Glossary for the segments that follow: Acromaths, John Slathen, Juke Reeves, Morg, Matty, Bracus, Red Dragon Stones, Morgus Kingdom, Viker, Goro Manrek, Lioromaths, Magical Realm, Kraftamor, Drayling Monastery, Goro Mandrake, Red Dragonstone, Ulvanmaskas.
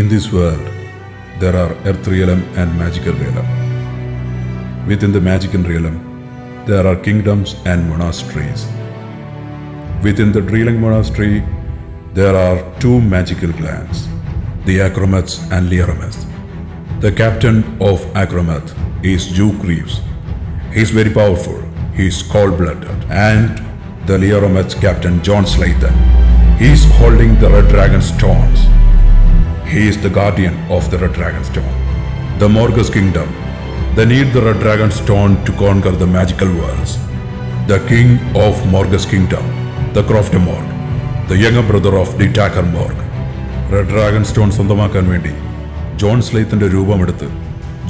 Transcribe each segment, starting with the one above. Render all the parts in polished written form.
In this world, there are Earth Realm and Magical Realm. Within the Magical Realm, there are kingdoms and monasteries. Within the Drayling Monastery, there are two magical clans, the Acromaths and Lioromaths. The captain of Acromath is Juke Reeves. He is very powerful, he is cold-blooded, and the Lioromaths captain John Slathen. He is holding the Red Dragon Stones. He is the guardian of the Red Dragon Stone. The Morgus Kingdom, they need the Red Dragon Stone to conquer the magical worlds. The king of Morgus Kingdom, the Kraftamor, the younger brother of the Attacker Morg. Red Dragon Stone സ്വന്തമാക്കാൻ വേണ്ടി John സ്ലേത്തിന്റെ രൂപമെടുത്ത്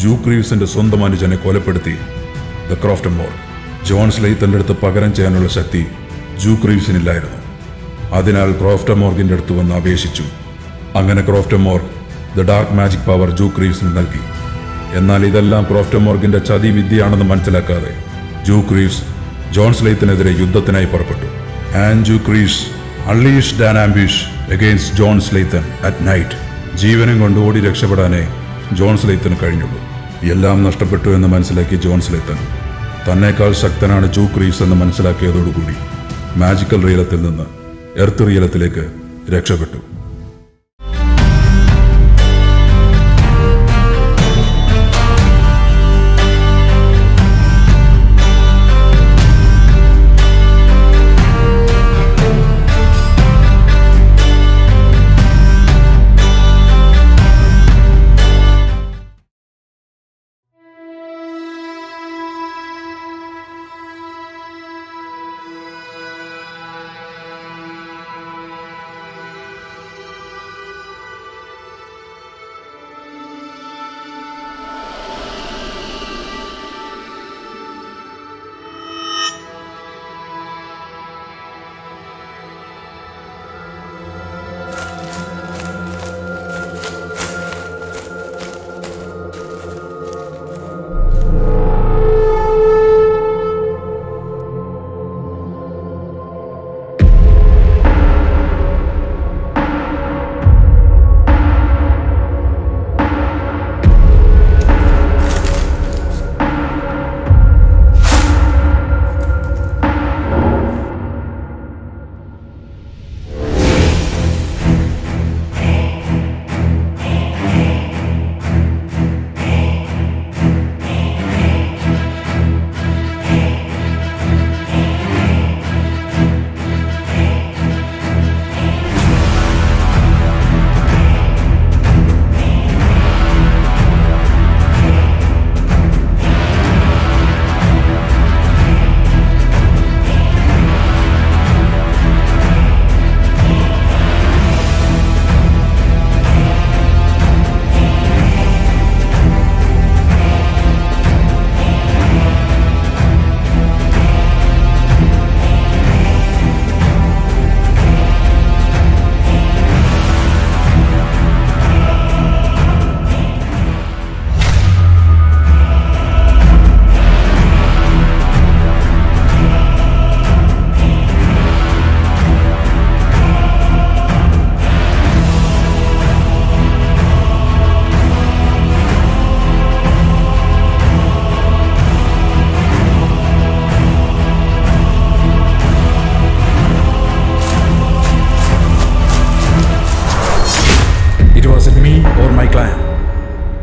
juke റീവ്സിന്റെ സ്വന്തം അനുജനെ കൊലപ്പെടുത്തി the Kraftamor, John സ്ലേത്തിന്റെ അടുത്ത് പകരം ചെയ്യാനുള്ള ശക്തി juke റീവ്സിനില്ലായിരുന്നു. അതിനാൽ ക്രാഫ്റ്റമോർഗിന്റെ അടുത്ത് വന്ന് അപേക്ഷിച്ചു. അങ്ങനെ ക്രാഫ്റ്റമോർഗ് the dark magic power Juke റീവ്സിന് നൽകി. എന്നാൽ ഇതെല്ലാം ക്രാഫ്റ്റമോർഗിന്റെ ചതിവിദ്യയാണെന്ന് മനസ്സിലാക്കാതെ ജൂക്ക് റീവ്സ് ജോൺ സ്ലേത്തിനെതിരെ യുദ്ധത്തിനായി പുറപ്പെട്ടു. And Juke Reeves unleashed an ambush against John Slathen at night. ജീവനം കൊണ്ട് ഓടി രക്ഷപ്പെടാനേ ജോൺ സ്ലേത്തിന് കഴിഞ്ഞുള്ളൂ. എല്ലാം നഷ്ടപ്പെട്ടു എന്ന് മനസ്സിലാക്കിയ ജോൺ സ്ലേത്തൻ തന്നേക്കാൾ ശക്തനാണ് ജൂക്ക് റീവ്സ് എന്ന് മനസ്സിലാക്കിയതോടുകൂടി മാജിക്കൽ റിയലത്തിൽ നിന്ന് എർത്ത് റിയലത്തിലേക്ക് രക്ഷപ്പെട്ടു.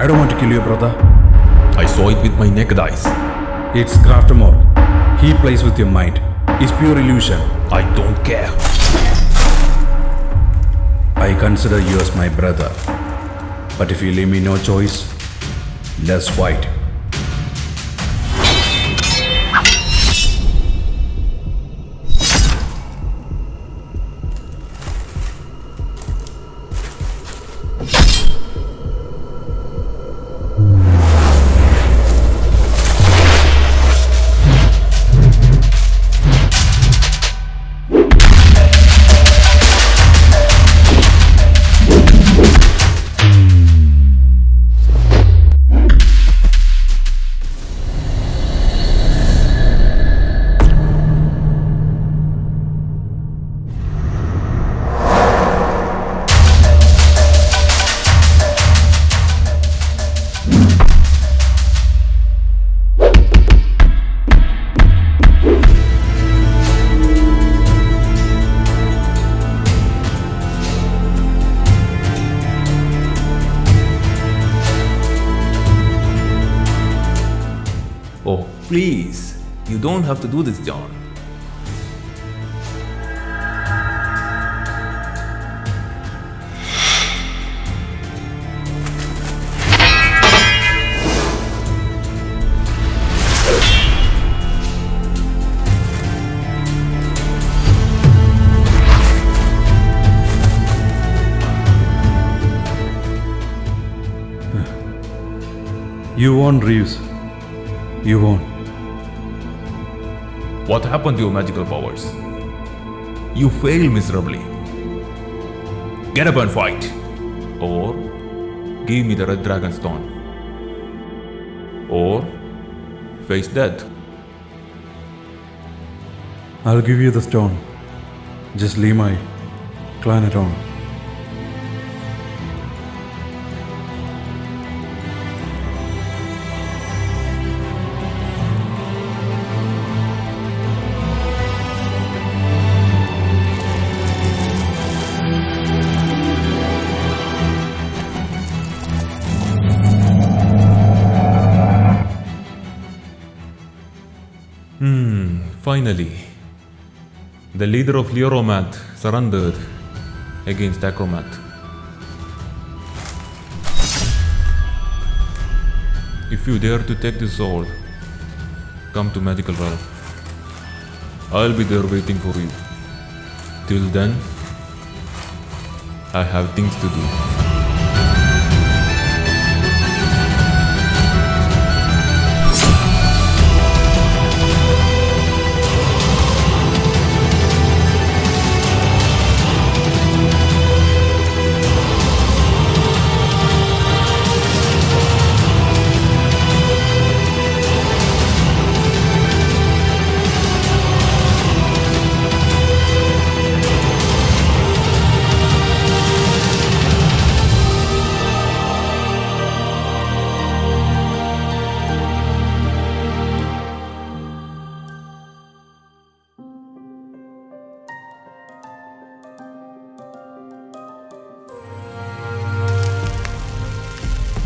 I don't want to kill you, brother. I saw it with my naked eyes. It's Kraftamor. He plays with your mind. It's pure illusion. I don't care. I consider you as my brother. But if you leave me no choice, let's fight. Please, you don't have to do this, John. You won, Reeves. You won. What happened to your magical powers? You failed miserably. Get up and fight. Or give me the Red Dragon Stone. Or face death. I'll give you the stone. Just leave my clan at home. Finally, the leader of Lioromath surrendered against Acromath. If you dare to take this sword, come to Magical Realm. I'll be there waiting for you. Till then, I have things to do.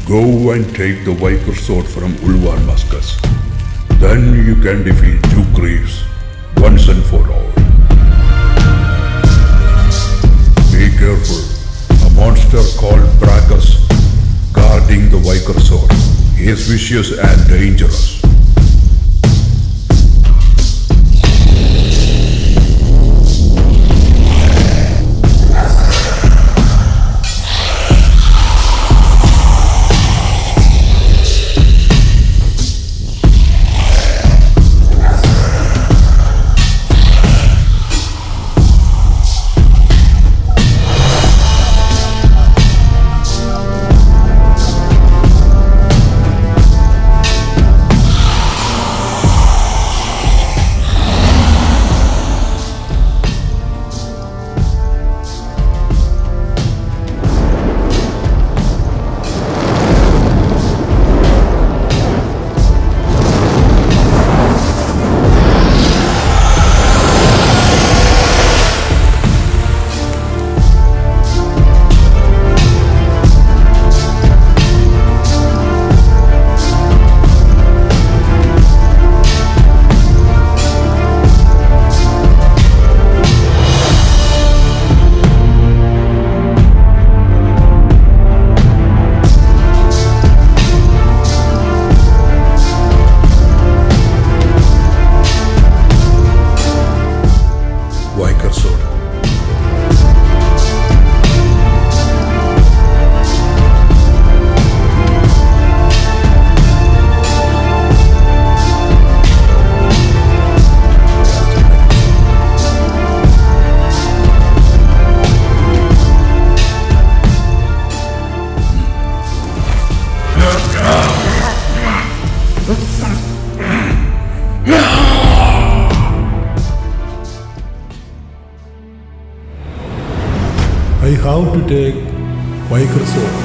Go and take the Viker sword from Ulvanmaskas. Then you can defeat Juke Reeves once and for all. Be careful. A monster called Bracus guarding the Viker sword. He is vicious and dangerous. How to take Viker sword.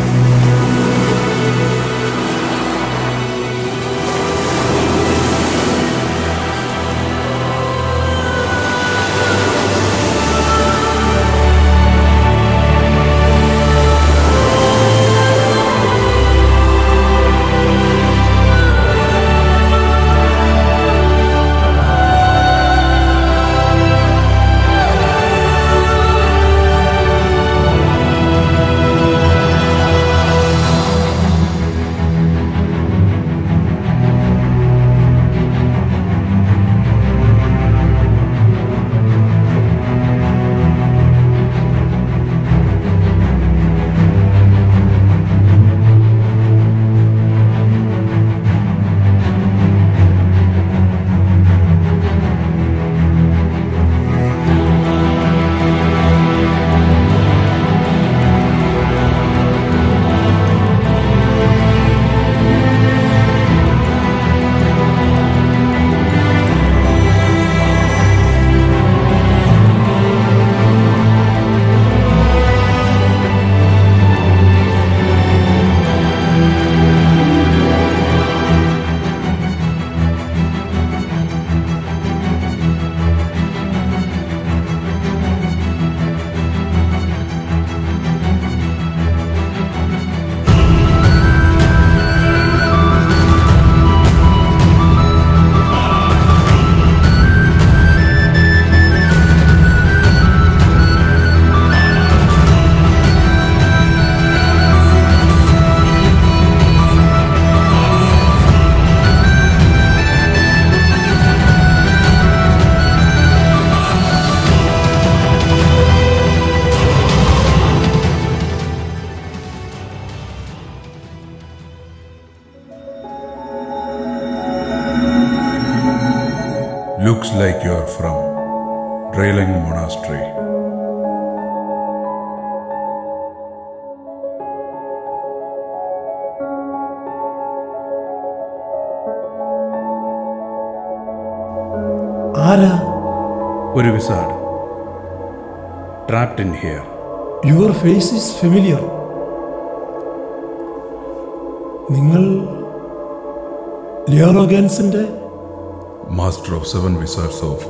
Drayling Monastery. Ara? One wizard. Trapped in here. Your face is familiar. Ningal Lioromaths inde? Master of 7 wizards of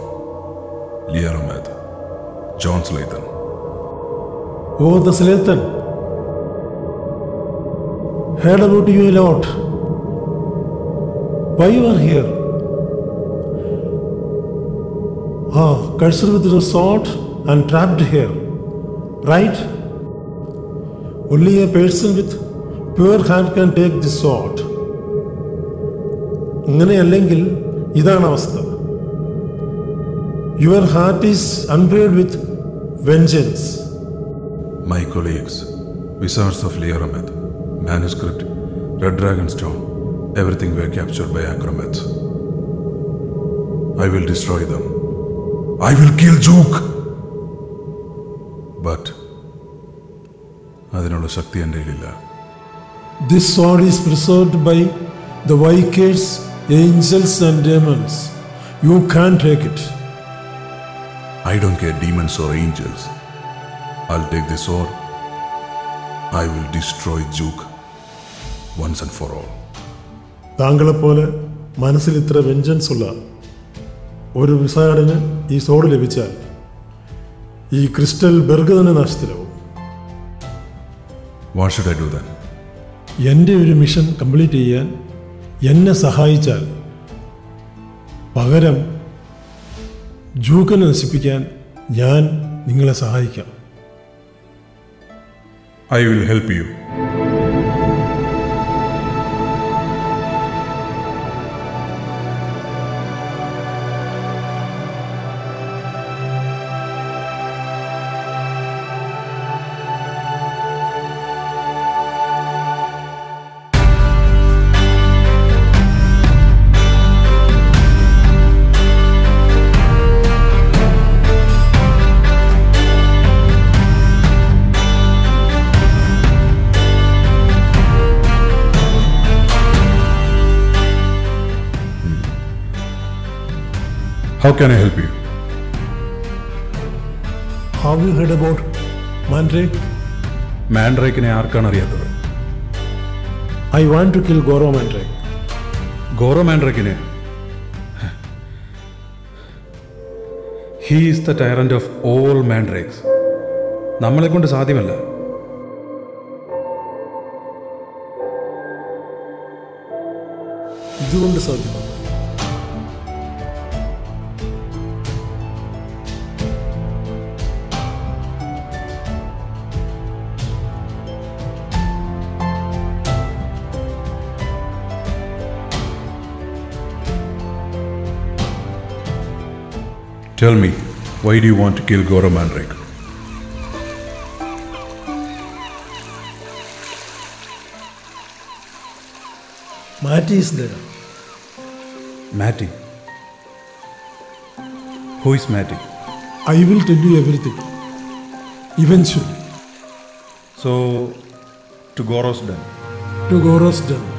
Lioromath, John Slathen. Oh, the Slathen. Heard about you a lot. Why you are here? Ah, cursed with the sword and trapped here, right? Only a person with pure hand can take this sword. അങ്ങനെയല്ലെങ്കിൽ ഇതാണ് അവസ്ഥ. Your heart is unbridled with vengeance. My colleagues, wizards of Lioromath, manuscript, Red Dragonstone, everything were captured by Acromaths. I will destroy them. I will kill Juke! But അതിനുള്ള ശക്തി എൻ്റെ ഇല്ല. This sword is preserved by the Vikers, angels and demons. You can't take it. I don't care demons or angels. I'll take this sword. I will destroy Juke once and for all. താങ്കളെ പോലെ മനസ്സിൽ ഇത്ര vengeance ഉള്ള ഒരു വിസാർഡിന് ഈ സോഡ് ലഭിച്ചാൽ ഈ crystal ബെർഗ് തന്നെ നഷ്ടത്തിലാവും. What should I do then? എൻ്റെ ഒരു മിഷൻ കംപ്ലീറ്റ് ചെയ്യാൻ എന്നെ സഹായിച്ചാൽ പകരം ജൂക്കനെ നശിപ്പിക്കാൻ ഞാൻ നിങ്ങളെ സഹായിക്കാം. I will help you. How can I help you? Have you heard about Mandrake? Mandrake ne aarkan ariyathu. I want to kill Goro Mandrake. Goro Mandrake ne? He is the tyrant of all Mandrakes. Nammale kondu sadhiyamalla. Idu kondu sadhiyam. Tell me, why do you want to kill Goro Manrek? Matty is there. Matty? Who is Matty? I will tell you everything. Eventually. So, to Goro's den? To Goro's den.